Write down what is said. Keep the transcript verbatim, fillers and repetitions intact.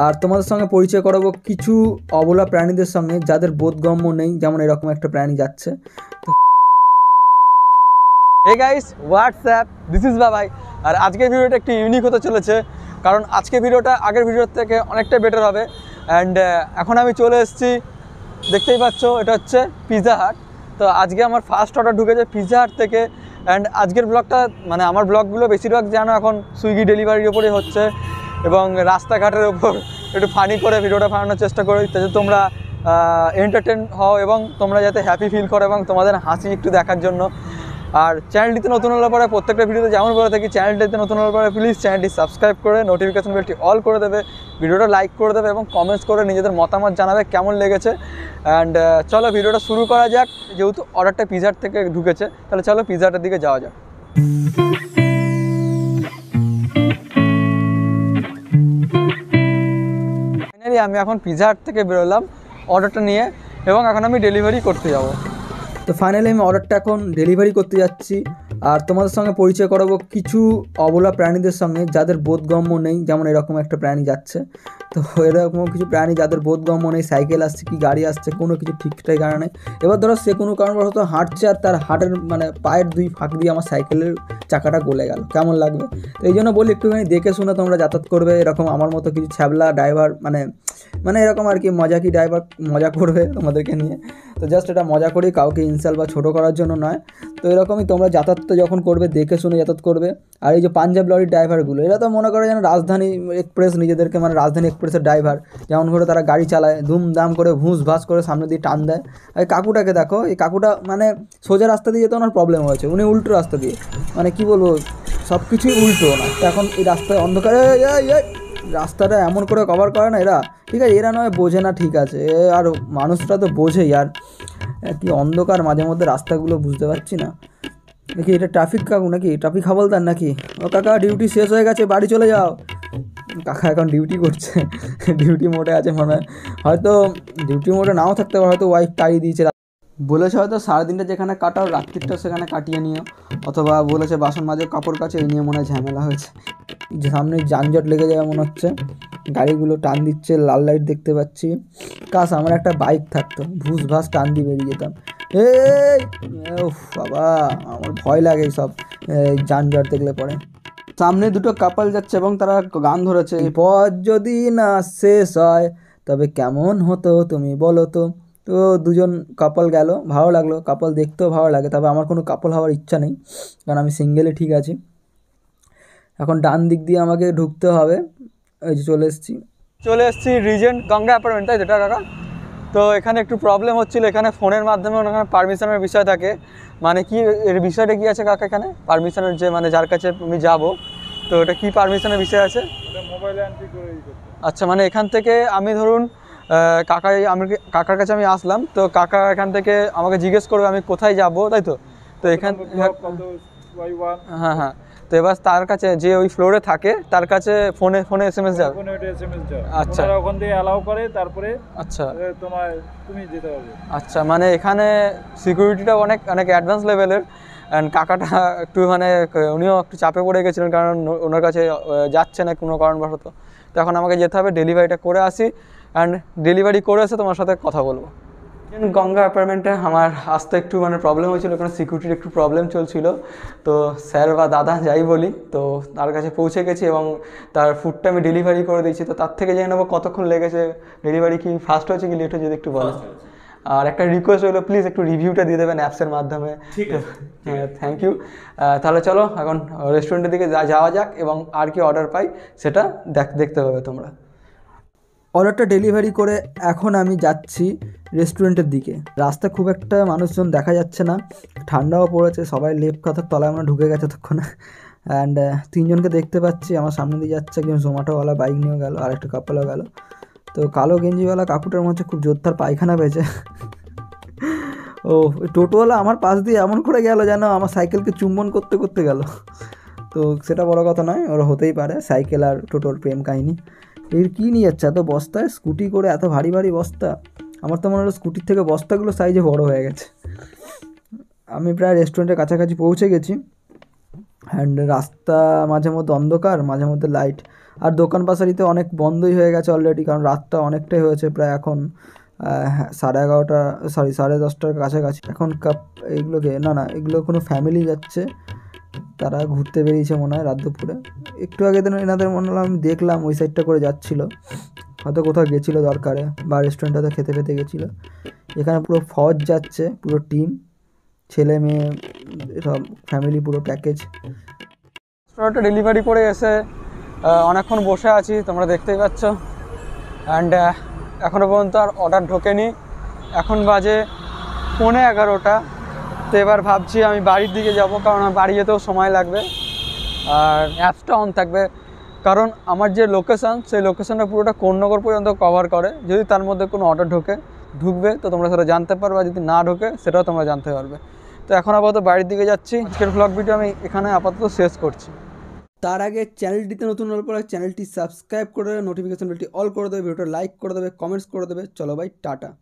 और तुम्हारे संगे परिचय कराबो किछु अबला प्राणीदेर संगे जादेर बोधगम्य नेই जेमन एरकम एकटा प्राणी जाच्छे। Hey guys what's up this is Babai और आज के भिडियोटा एकटु यूनिक होते चलेছে कारण आज के भिडियोटा आगের भिडियोর থেকে অনেকটা বেটার হবে। एंड এখন আমি চলে এসেছি দেখতেই পাচ্ছো এটা হচ্ছে পিজা হাট। তো আজকে আমার ফার্স্ট অর্ডার ঢুকেছে পিজা হাট থেকে। এন্ড আজকের ব্লগটা মানে আমার ব্লগগুলো বেশিরভাগ জানো এখন সুইগি ডেলিভারির উপরে হচ্ছে এবং রাস্তাঘাটের উপর একটু ফানি করে ভিডিওটা বানানোর চেষ্টা করি যাতে তোমরা এন্টারটেইন হও এবং তোমরা যাতে হ্যাপি ফিল করো এবং তোমাদের হাসি একটু দেখার জন্য। আর চ্যানেলটিতে নতুন হলে পরে প্রত্যেকটা ভিডিওতে যেমন বলে থাকি চ্যানেলটিতে নতুন হলে পরে প্লিজ চ্যানেলটি সাবস্ক্রাইব করে নোটিফিকেশন বেলটি অল করে দেবে, ভিডিওটা লাইক করে দেবে এবং কমেন্টস করে নিজেদের মতামত জানাবে কেমন লেগেছে। অ্যান্ড চলো ভিডিওটা শুরু করা যাক। যেহেতু অর্ডারটা পিজার থেকে ঢুকেছে তাহলে চলো পিজাটার দিকে যাওয়া যাক। ফাইনালি আমি এখন পিজার থেকে বেরোলাম অর্ডারটা নিয়ে এবং এখন আমি ডেলিভারি করতে যাবো। तो फाइनली हमें अर्डर एन डेलिवरि करते जा तुम्हारे संगे परिचय कराबो किछु अबला प्राणीदेर संगे जादेर बोधगम्य नेই जेमन एरकम एकटा प्राणी जाच्छे। तो एरकम किछु प्राणी जादेर बोधगम्य नेই साइकेल आसছে कि गाड़ी आसছে कोनो किछु ठीक ठिकाना नेই। एबार धरो से कोनो कारणवशत हाँटছে और तार हाटेर माने पायेर दुई फाँक दिये आमार साइकेलेर चाकाटा गले गेल केमन लागबे। तो एइजोन्नो बोली एकटुखानि देखे शुने तोमरा यातायात करबे। एरकम आमार मतो किछु छ्याबला ड्राइवर माने মানে এরকম আর কি মজা কি ড্রাইভার মজা করবে তোমাদেরকে নিয়ে। তো জাস্ট এটা মজা করি কাউকে ইনসাল্ট বা ছোটো করার জন্য নয়। তো এরকমই তোমরা যাতায়াতটা যখন করবে দেখে শুনে যাতায়াত করবে। আর এই যে পাঞ্জাব লরির ড্রাইভারগুলো এরা তো মনে করে যেন রাজধানী এক্সপ্রেস নিজেদেরকে মানে রাজধানী এক্সপ্রেসের ড্রাইভার যেমন করে তারা গাড়ি চালায় ধুমধাম করে ভুঁস ভাস করে সামনে দিয়ে টান দেয়। আর কাকুটাকে দেখো, এই কাকুটা মানে সোজা রাস্তা দিয়ে যেতে ওনার প্রবলেম হয়েছে, উনি উল্টো রাস্তা দিয়ে মানে কী বলবো সব কিছুই উল্টো না। এখন এই রাস্তায় অন্ধকারে রাস্তাটা এমন করে কভার করে না এরা, ঠিক আছে এরা নয় বোঝে না ঠিক আছে, আর মানুষরা তো বোঝেই। আর কি অন্ধকার মাঝে মধ্যে রাস্তাগুলো বুঝতে পারছি না। দেখি এটা ট্রাফিক কাকু নাকি, ট্রাফিক হাবলদার নাকি? ও কাকা ডিউটি শেষ হয়ে গেছে বাড়ি চলে যাও। কাকা এখন ডিউটি করছে, ডিউটি মোডে আছে মনে হয়, হয়তো ডিউটি মোডে নাও থাকতে পারে, হয়তো ওয়াইফ তাড়িয়ে দিয়েছে বলেছে, হয়তো সারাদিনটা যেখানে কাটাও রাত্রিটা সেখানে কাটিয়ে নিও, অথবা বলেছে বাসন মাজো কাপড় কাচো, এই নিয়ে মনে হয় ঝামেলা হয়েছে। সামনে যানজট লেগে যাবে মনে হচ্ছে, গাড়িগুলো টান দিচ্ছে, লাল লাইট দেখতে পাচ্ছি। কাশ আমার একটা বাইক থাকতো, ভুস ভাস টান দিয়ে বেরিয়ে যেতাম। এই বাবা আমার ভয় লাগে সব যানজট দেখলে পরে। সামনে দুটো কাপল যাচ্ছে এবং তারা গান ধরেছে, পথ যদি না শেষ হয় তবে কেমন হতো তুমি বলো তো। তো দুজন কাপল গেল, ভালো লাগলো, কাপল দেখতেও ভালো লাগে, তবে আমার কোনো কাপল হওয়ার ইচ্ছা নেই কারণ আমি সিঙ্গেলে ঠিক আছি। এখন ডান দিক দিয়ে আমাকে ঢুকতে হবে। এই যে চলে এসেছি চলে এসেছি রিজেন্ট গঙ্গা অ্যাপার্টমেন্ট, তাই যেটা কাকা। তো এখানে একটু প্রবলেম হচ্ছিল, এখানে ফোনের মাধ্যমে ওখানে পারমিশনের বিষয় থাকে, মানে কি এর বিষয়টা কী আছে কাকা? এখানে পারমিশনের যে মানে যার কাছে আমি যাব তো এটা কি পারমিশনের বিষয় আছে? আচ্ছা মানে এখান থেকে আমি ধরুন কাকাই আমি কাকার কাছে আমি আসলাম, তো কাকা এখান থেকে আমাকে জিজ্ঞেস করবে আমি কোথায় যাব, তাই তো? তো এখান হ্যাঁ হ্যাঁ তো এবার তার কাছে যে ওই ফ্লোরে থাকে তার কাছে ফোনে ফোনে এস এম এস যাবে। আচ্ছা ওখান থেকে অ্যালাউ করে তারপরে আচ্ছা তোমার তুমি যেতে পারবে। আচ্ছা মানে এখানে সিকিউরিটিটা অনেক অনেক অ্যাডভান্স লেভেলের। অ্যান্ড কাকাটা একটু মানে উনিও একটু চাপে পড়ে গেছিলেন কারণ ওনার কাছে যাচ্ছে না কোনো কারণবশত। তো এখন আমাকে যেতে হবে, ডেলিভারিটা করে আসি। অ্যান্ড ডেলিভারি করে এসে তোমার সাথে কথা বলবো। গঙ্গা অ্যাপার্টমেন্টে আমার আসতে একটু মানে প্রবলেম হয়েছিল কারণ সিকিউরিটির একটু প্রবলেম চলছিল। তো স্যার বা দাদা যাই বলি তো তার কাছে পৌঁছে গেছি এবং তার ফুডটা আমি ডেলিভারি করে দিয়েছি। তো তার থেকে জেনে নেবো কতক্ষণ লেগেছে, ডেলিভারি কি ফাস্ট হয়েছে কি লেট হয়েছে যদি একটু বলেন। আর একটা রিকোয়েস্ট হলো প্লিজ একটু রিভিউটা দিয়ে দেবেন অ্যাপসের মাধ্যমে। ঠিক আছে হ্যাঁ থ্যাংক ইউ। তাহলে চলো এখন রেস্টুরেন্টের দিকে যাওয়া যাক এবং আর কি অর্ডার পাই সেটা দেখ দেখতে পাবে তোমরা। অর্ডারটা ডেলিভারি করে এখন আমি যাচ্ছি রেস্টুরেন্টের দিকে। রাস্তা খুব একটা মানুষজন দেখা যাচ্ছে না, ঠান্ডাও পড়েছে, সবাই লেপ কাঁথার তলায় আমরা ঢুকে গেছে তখন। অ্যান্ড তিনজনকে দেখতে পাচ্ছি আমার সামনে দিয়ে যাচ্ছে, একজন জোম্যাটোওয়ালা বাইক নিয়েও গেল আর একটা কাপলও গেল। তো কালো গেঞ্জিওয়ালা কাকুটার মধ্যে খুব জোরদার পায়খানা পেয়েছে। ও টোটোওয়ালা আমার পাশ দিয়ে এমন করে গেল যেন আমার সাইকেলকে চুম্বন করতে করতে গেল। তো সেটা বড় কথা নয়, ওরা হতেই পারে সাইকেল আর টোটোর প্রেম কাহিনী। এর কী নিয়ে যাচ্ছে এত বস্তায় স্কুটি করে, এত ভারী ভারী বস্তা? আমার তো মনে হলো স্কুটির থেকে বস্তাগুলো সাইজে বড় হয়ে গেছে। আমি প্রায় রেস্টুরেন্টের কাছাকাছি পৌঁছে গেছি। एंड रास्ता माझे मध्य अंधकार माझे मध्य लाइट और दोकान पाशारिते अनेक बंधई हो गए अलरेडी कारण रातटा अनेकटाई होयेछे प्राय एखन साढ़े एगारोटा सरि साढ़े दसटार काछाकाछि एखन काप एगुलोके ना ना एगुलो कोनो फैमिली जाच्छे तारा घुरते बेरिয়েছে मने হয় রাত দুপুরে একটু आगे दिन এনাদের মনে হলো আমি দেখলাম ওই সাইডটা করে যাচ্ছিল হয়তো কোথাও গেছিল দরকারে বা রেস্টুরেন্টটাতে খেতে খেতে গেছিল এখানে পুরো ফৌজ যাচ্ছে পুরো টিম ছেলে মেয়ে সব ফ্যামিলি পুরো প্যাকেজ রেস্টুরেন্টে ডেলিভারি করে এসে অনেকক্ষণ বসে আছি তোমরা দেখতেই পাচ্ছ এন্ড এখনো পর্যন্ত আর অর্ডার ঢোকেনি এখন বাজে পৌনে এগারোটা तो एबार भाबछी आमी बाड़ीर दिके जाबो कारण बाड़ी जेतेओ समय लागबे आर एप्सटा अन थाकबे कारण आमार जे लोकेशन सेई लोकेशनटा पुरोटा कोन्नगर पर्यन्त कवर करे जदि तार मध्ये कोनो अर्डर ढोके ढुकबे तो तोमरा सेटा जानते पारबे जदि ना ढोके सेटाओ तोमरा जानते पारबे तो एखन आपातत बाड़ीर दिके जाच्छि आजकेर ब्लग भिडियो आमी एखाने आपातत शेष करछि तार आगे चैनलटिते नतुन हले परे चैनलटी सबस्क्राइब करे नोटिफिकेशन बेलटी अल करे देबे भिडियोटा लाइक करे देबे कमेंट्स करे देबे चलो भाई टाटा।